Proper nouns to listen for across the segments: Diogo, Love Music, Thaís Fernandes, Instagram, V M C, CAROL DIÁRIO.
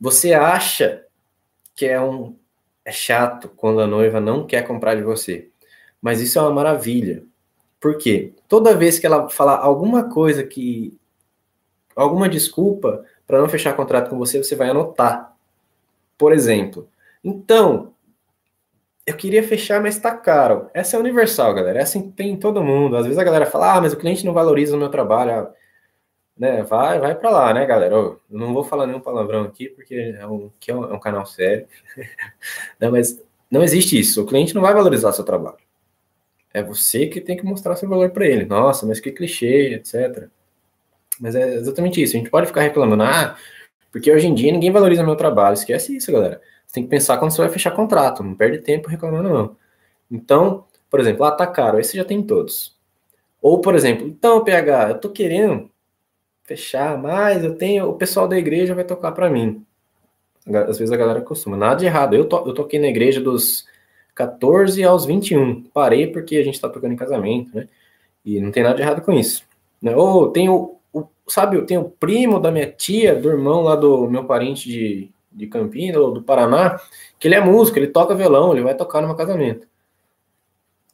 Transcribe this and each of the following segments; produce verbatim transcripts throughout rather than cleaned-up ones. Você acha que é um é chato quando a noiva não quer comprar de você, mas isso é uma maravilha. Por quê? Toda vez que ela falar alguma coisa que... alguma desculpa para não fechar contrato com você, você vai anotar. Por exemplo, então, eu queria fechar, mas tá caro. Essa é universal, galera. Essa tem em todo mundo. Às vezes a galera fala, ah, mas o cliente não valoriza o meu trabalho. Ah, né? Vai, vai para lá, né, galera? Eu não vou falar nenhum palavrão aqui, porque é um, que é um, é um canal sério. Não, mas não existe isso. O cliente não vai valorizar seu trabalho. É você que tem que mostrar seu valor para ele. Nossa, mas que clichê, etcétera. Mas é exatamente isso. A gente pode ficar reclamando, ah, porque hoje em dia ninguém valoriza meu trabalho. Esquece isso, galera. Você tem que pensar quando você vai fechar contrato. Não perde tempo reclamando, não. Então, por exemplo, ah, tá caro. Aí você já tem todos. Ou, por exemplo, então, P H, eu tô querendo fechar, mas eu tenho... o pessoal da igreja vai tocar pra mim. Às vezes a galera costuma. Nada de errado. Eu, to... eu toquei na igreja dos quatorze aos vinte e um. Parei porque a gente tá tocando em casamento, né? E não tem nada de errado com isso. Ou tem o... sabe, eu tenho o primo da minha tia, do irmão lá do meu parente de, de Campinas, ou do Paraná, que ele é músico, ele toca violão, ele vai tocar no meu casamento.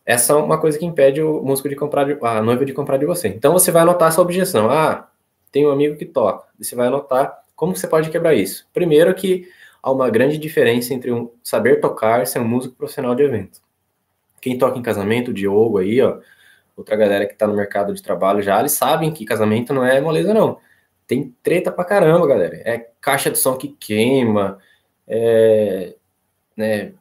Essa é uma coisa que impede o músico de comprar, de, a noiva de comprar de você. Então você vai anotar essa objeção. Ah, tem um amigo que toca. Você vai anotar como você pode quebrar isso. Primeiro que há uma grande diferença entre um saber tocar e ser um músico profissional de evento. Quem toca em casamento, o Diogo aí, ó, outra galera que tá no mercado de trabalho já, eles sabem que casamento não é moleza, não. Tem treta pra caramba, galera. É caixa de som que queima, é, né,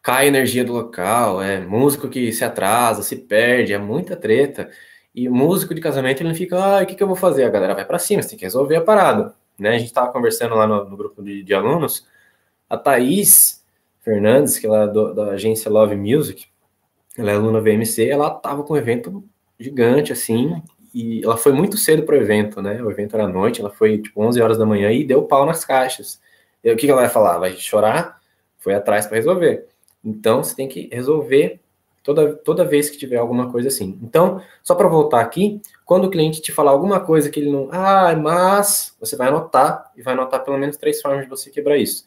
cai a energia do local, é músico que se atrasa, se perde, é muita treta. E o músico de casamento, ele não fica, ah, o que, que eu vou fazer? A galera vai pra cima, você tem que resolver a parada. Né? A gente tava conversando lá no, no grupo de, de alunos, a Thaís Fernandes, que é lá do, da agência Love Music, ela é aluna V M C, ela estava com um evento gigante, assim, e ela foi muito cedo para o evento, né? O evento era à noite, ela foi, tipo, onze horas da manhã e deu pau nas caixas. E o que ela vai falar? Vai chorar? Foi atrás para resolver. Então, você tem que resolver toda, toda vez que tiver alguma coisa assim. Então, só para voltar aqui, quando o cliente te falar alguma coisa que ele não... ah, mas... você vai anotar, e vai anotar pelo menos três formas de você quebrar isso.